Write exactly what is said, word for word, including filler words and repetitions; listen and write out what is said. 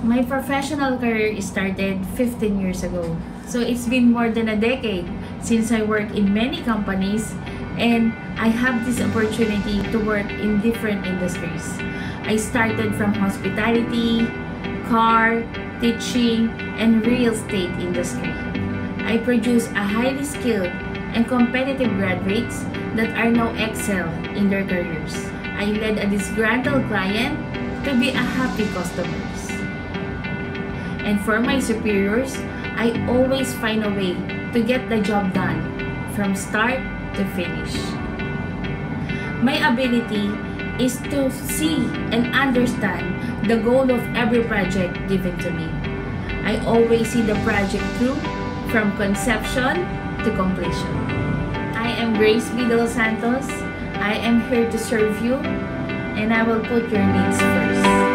My professional career started fifteen years ago. So it's been more than a decade since I worked in many companies, and I have this opportunity to work in different industries. I started from hospitality, car, teaching, and real estate industry. I produce a highly skilled and competitive graduates that are now excel in their careers. I led a disgruntled client to be a happy customer. And for my superiors, I always find a way to get the job done from start to finish. My ability is to see and understand the goal of every project given to me. I always see the project through from conception to completion. I am Grace V. De Los Santos. I am here to serve you, and I will put your needs first.